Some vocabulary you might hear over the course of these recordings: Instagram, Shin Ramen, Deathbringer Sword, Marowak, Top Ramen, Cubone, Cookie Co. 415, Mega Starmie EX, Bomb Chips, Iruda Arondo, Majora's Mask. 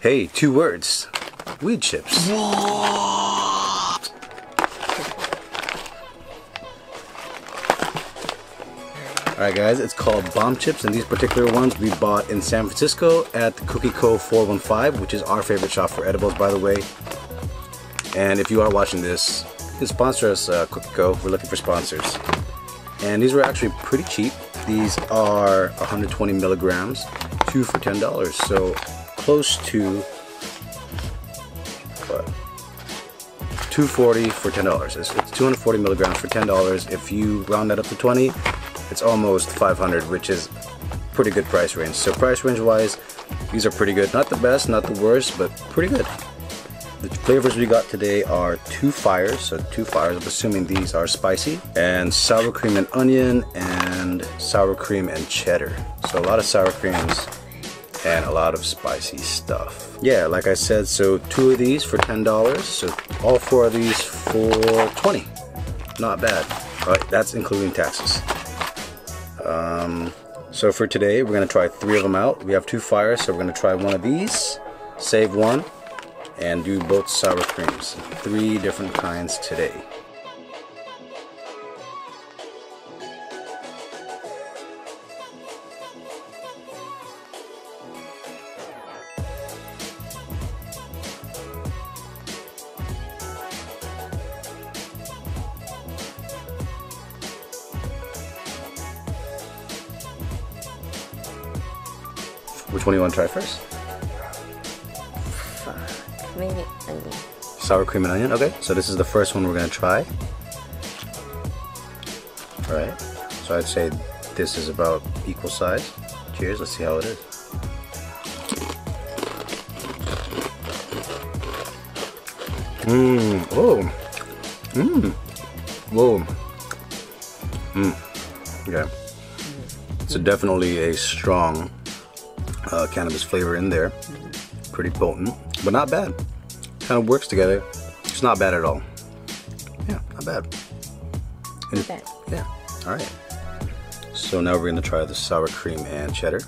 Hey, 2 words. Weed chips. Whoa. Alright guys, it's called Bomb Chips, and these particular ones we bought in San Francisco at the Cookie Co. 415, which is our favorite shop for edibles, by the way. And if you are watching this, you can sponsor us, Cookie Co. We're looking for sponsors. And these were actually pretty cheap. These are 120 milligrams, 2 for $10, so close to $240 for $10. It's 240 milligrams for $10. If you round that up to 20, it's almost $500, which is pretty good price range. So price range wise, these are pretty good. Not the best, not the worst, but pretty good. The flavors we got today are 2 fires, so 2 fires, I'm assuming these are spicy, and sour cream and onion, and sour cream and cheddar. So a lot of sour creams and a lot of spicy stuff. Yeah, like I said, so 2 of these for $10, so all 4 of these for $20. Not bad. All right, that's including taxes. So for today, we're gonna try 3 of them out. We have 2 fires, so we're gonna try 1 of these, save 1, and do both sour creams. 3 different kinds today. Which one do you want to try first? Sour cream and onion. Okay, so this is the first one we're gonna try. All right, so I'd say this is about equal size. Cheers, let's see how it is. Mmm, oh, mmm, whoa, mmm, yeah. So definitely a strong cannabis flavor in there. Pretty potent, but not bad. Kind of works together. It's not bad at all. Yeah, not bad. Not bad. Yeah. All right. So now we're gonna try the sour cream and cheddar.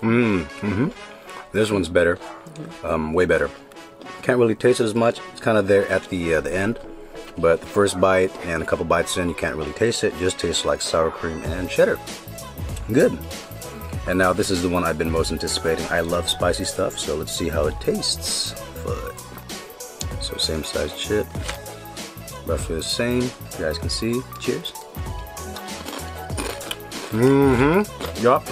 Mmm. Mm-hmm. This one's better. Way better. Can't really taste it as much. It's kind of there at the end. But the first bite and a couple bites in, you can't really taste it. It just tastes like sour cream and cheddar. Good. And now this is the one I've been most anticipating. I love spicy stuff, so let's see how it tastes. But, so same size chip. Roughly the same. You guys can see. Cheers. Mm-hmm. Yup.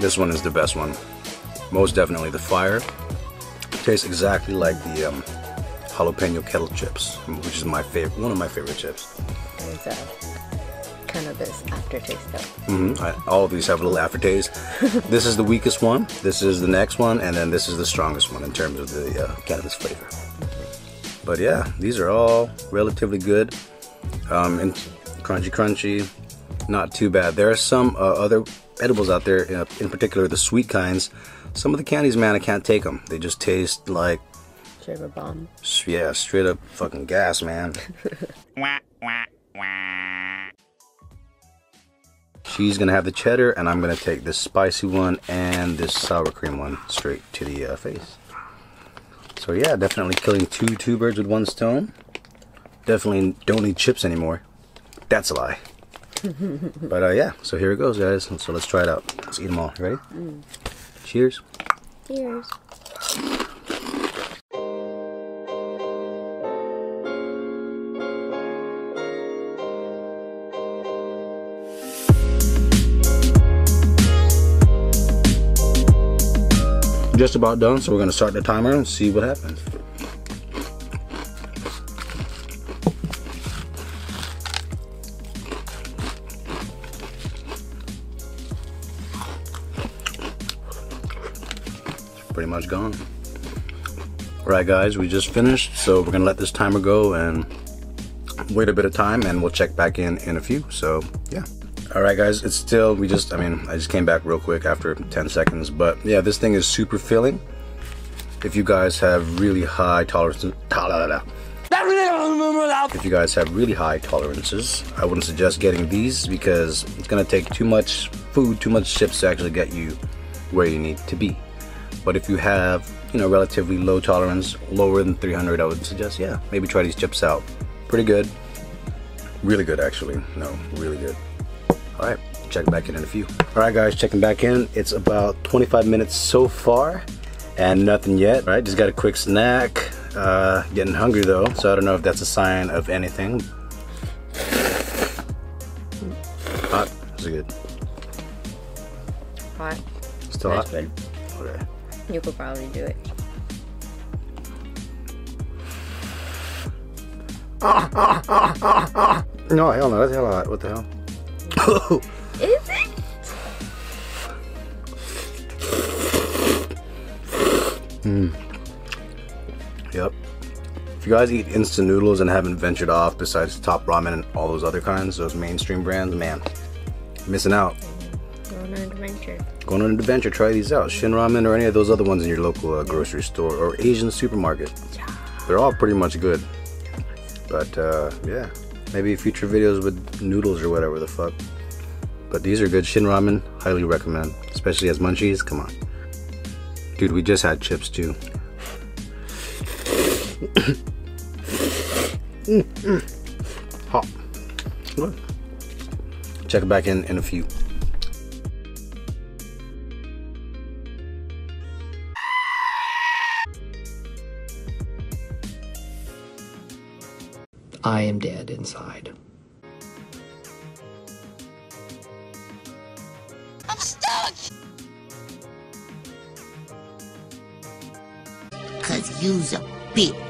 This one is the best one. Most definitely the fire. It tastes exactly like the jalapeno kettle chips, which is my favorite, one of my favorite chips. It's a cannabis aftertaste though. All of these have a little aftertaste. This is the weakest one, this is the next one, and then this is the strongest one in terms of the cannabis flavor. But yeah, these are all relatively good, and crunchy, not too bad. There are some other edibles out there, in particular the sweet kinds. Some of the candies, man, I can't take them. They just taste like a bomb. Yeah, straight up fucking gas, man. She's gonna have the cheddar, and I'm gonna take this spicy one and this sour cream one straight to the face. So yeah, definitely killing two birds with one stone. Definitely don't need chips anymore. That's a lie. But yeah, so here it goes, guys. So let's try it out. Let's eat them all. Ready? Mm. Cheers. Cheers. Just about done, so we're gonna start the timer and see what happens. It's pretty much gone. Alright guys, we just finished, so we're gonna let this timer go and wait a bit of time, and we'll check back in a few, so yeah. Alright guys, it's still, I just came back real quick after 10 seconds, but yeah, this thing is super filling. If you guys have really high tolerance, out. If you guys have really high tolerances, I wouldn't suggest getting these because it's gonna take too much food, too much chips to actually get you where you need to be. But if you have, you know, relatively low tolerance, lower than 300, I would suggest, yeah, maybe try these chips out. Pretty good. Really good, actually. No, really good. All right, check back in a few. All right, guys, checking back in. It's about 25 minutes so far and nothing yet. All right, just got a quick snack. Getting hungry though, so I don't know if that's a sign of anything. Hot? Is it good? Hot. Still hot? Good. Okay. You could probably do it. No, hell no, that's hella hot. What the hell? Is it? Mmm. Yep. If you guys eat instant noodles and haven't ventured off besides Top Ramen and all those other kinds, those mainstream brands, man, missing out. Going on an adventure. Going on an adventure. Try these out. Shin Ramen or any of those other ones in your local grocery store or Asian supermarket. Yeah. They're all pretty much good. But yeah, maybe future videos with noodles or whatever the fuck. But these are good. Shin Ramen, highly recommend. Especially as munchies. Come on. Dude, we just had chips too. Hot. Check back in a few. I am dead inside. I'm stuck. Cause you's a bitch.